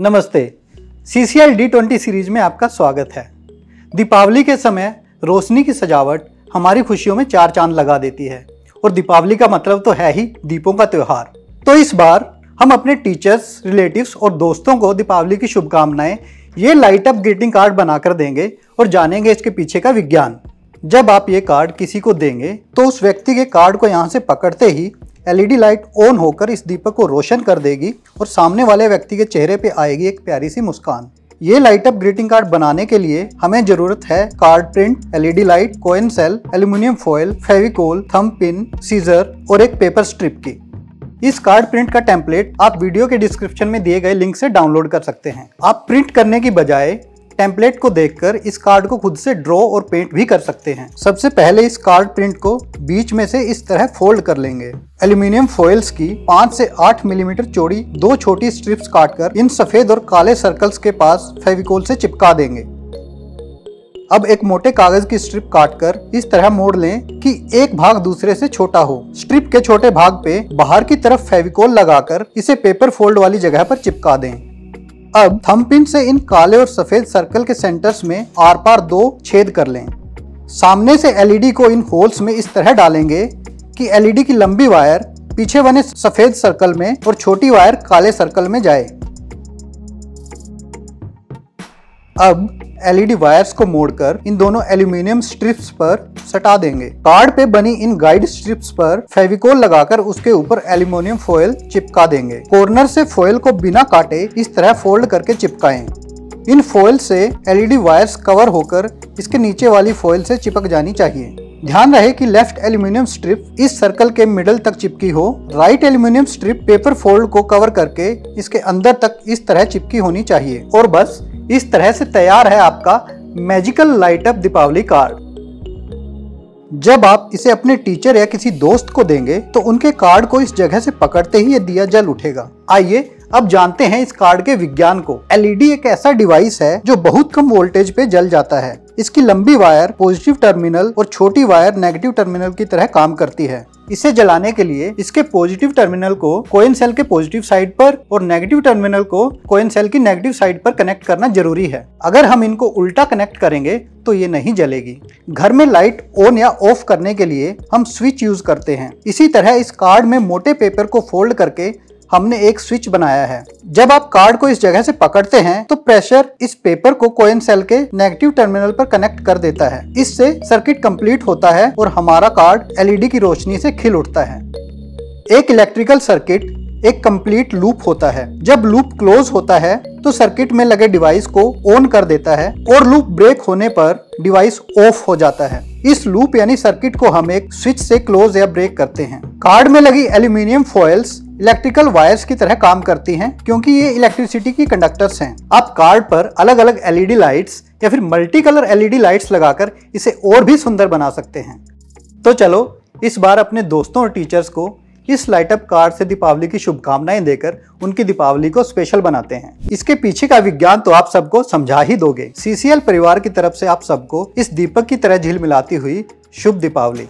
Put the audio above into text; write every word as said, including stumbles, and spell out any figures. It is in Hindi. नमस्ते। C C L D twenty series में आपका स्वागत है। दीपावली के समय रोशनी की सजावट हमारी खुशियों में चार चांद लगा देती है और दीपावली का मतलब तो है ही दीपों का त्यौहार। तो इस बार हम अपने टीचर्स, रिलेटिव्स और दोस्तों को दीपावली की शुभकामनाएं ये लाइट अप ग्रीटिंग कार्ड बनाकर देंगे और जानेंगे इसके पीछे का विज्ञान। जब आप ये कार्ड किसी को देंगे तो उस व्यक्ति के कार्ड को यहाँ से पकड़ते ही एलईडी लाइट ऑन होकर इस दीपक को रोशन कर देगी और सामने वाले व्यक्ति के चेहरे पे आएगी एक प्यारी सी मुस्कान। ये लाइट अप ग्रीटिंग कार्ड बनाने के लिए हमें जरूरत है card print, LED light, coin cell, aluminium foil, Fevicol, thumb pin, scissor और एक पेपर स्ट्रिप की। इस कार्ड प्रिंट का टेम्पलेट आप वीडियो के डिस्क्रिप्शन में दिए गए लिंक से डाउनलोड कर सकते हैं। आप प्रिंट करने की बजाय टेम्पलेट को देखकर इस कार्ड को खुद से ड्रॉ और पेंट भी कर सकते हैं। सबसे पहले इस कार्ड प्रिंट को बीच में से इस तरह फोल्ड कर लेंगे। एल्यूमिनियम फॉइल्स की पाँच से आठ मिलीमीटर चौड़ी दो छोटी स्ट्रिप्स काटकर इन सफेद और काले सर्कल्स के पास फेविकोल से चिपका देंगे। अब एक मोटे कागज की स्ट्रिप काटकर इस तरह मोड़ लें कि एक भाग दूसरे से छोटा हो। स्ट्रिप के छोटे भाग पे बाहर की तरफ फेविकोल लगाकर इसे पेपर फोल्ड वाली जगह पर चिपका दें। अब थंब पिन से इन काले और सफेद सर्कल के सेंटर्स में आर पार दो छेद कर लें। सामने से एलईडी को इन होल्स में इस तरह डालेंगे कि एलईडी की लंबी वायर पीछे बने सफेद सर्कल में और छोटी वायर काले सर्कल में जाए। अब एलईडी वायर्स को मोड़कर इन दोनों एल्यूमिनियम स्ट्रिप्स पर सटा देंगे। कार्ड पे बनी इन गाइड स्ट्रिप्स पर फेविकोल लगाकर उसके ऊपर एल्यूमिनियम फॉयल चिपका देंगे। कॉर्नर से फॉयल को बिना काटे इस तरह फोल्ड करके चिपकाएं। इन फॉयल से एलईडी वायर्स कवर होकर इसके नीचे वाली फॉयल से चिपक जानी चाहिए। ध्यान रहे कि लेफ्ट एल्यूमिनियम स्ट्रिप इस सर्कल के मिडल तक चिपकी हो, right aluminium strip paper fold को कवर करके इसके अंदर तक इस तरह चिपकी होनी चाहिए। और बस इस तरह से तैयार है आपका magical light up Deepavali card. जब आप इसे अपने टीचर या किसी दोस्त को देंगे तो उनके कार्ड को इस जगह से पकड़ते ही ये दिया जल उठेगा। आइए अब जानते हैं इस कार्ड के विज्ञान को। एलईडी एक ऐसा डिवाइस है जो बहुत कम वोल्टेज पे जल जाता है। इसकी लंबी वायर पॉजिटिव टर्मिनल और छोटी वायर नेगेटिव टर्मिनल की तरह काम करती है। इसे जलाने के लिए इसके पॉजिटिव टर्मिनल को कॉइन सेल के पॉजिटिव साइड पर और नेगेटिव टर्मिनल को कॉइन सेल की नेगेटिव साइड पर कनेक्ट करना जरूरी है। अगर हम इनको उल्टा कनेक्ट करेंगे तो ये नहीं जलेगी। घर में लाइट ऑन या ऑफ करने के लिए हम स्विच यूज करते हैं। इसी तरह इस कार्ड में मोटे पेपर को फोल्ड करके हमने एक स्विच बनाया है। जब आप कार्ड को इस जगह से पकड़ते हैं तो प्रेशर इस पेपर को कॉइन सेल के नेगेटिव टर्मिनल पर कनेक्ट कर देता है। इससे सर्किट कंप्लीट होता है और हमारा कार्ड एलईडी की रोशनी से खिल उठता है। एक इलेक्ट्रिकल सर्किट एक कंप्लीट लूप होता है। जब लूप क्लोज होता है तो सर्किट में लगे डिवाइस को ऑन कर देता है और लूप ब्रेक होने पर डिवाइस ऑफ हो जाता है। इस लूप यानी सर्किट को हम एक स्विच से क्लोज या ब्रेक करते हैं। कार्ड में लगी एल्यूमिनियम फॉइल्स इलेक्ट्रिकल वायर्स की तरह काम करती हैं क्योंकि ये इलेक्ट्रिसिटी की कंडक्टर्स हैं। आप कार्ड पर अलग अलग एलईडी लाइट्स या फिर मल्टी कलर एलईडी लाइट्स लगाकर इसे और भी सुंदर बना सकते हैं। तो चलो इस बार अपने दोस्तों और टीचर्स को इस लाइट अप कार्ड से दीपावली की शुभकामनाएं देकर उनकी दीपावली को स्पेशल बनाते हैं। इसके पीछे का विज्ञान तो आप सबको समझा ही दोगे। सी सी एल परिवार की तरफ से आप सबको इस दीपक की तरह झिलमिलाती हुई शुभ दीपावली।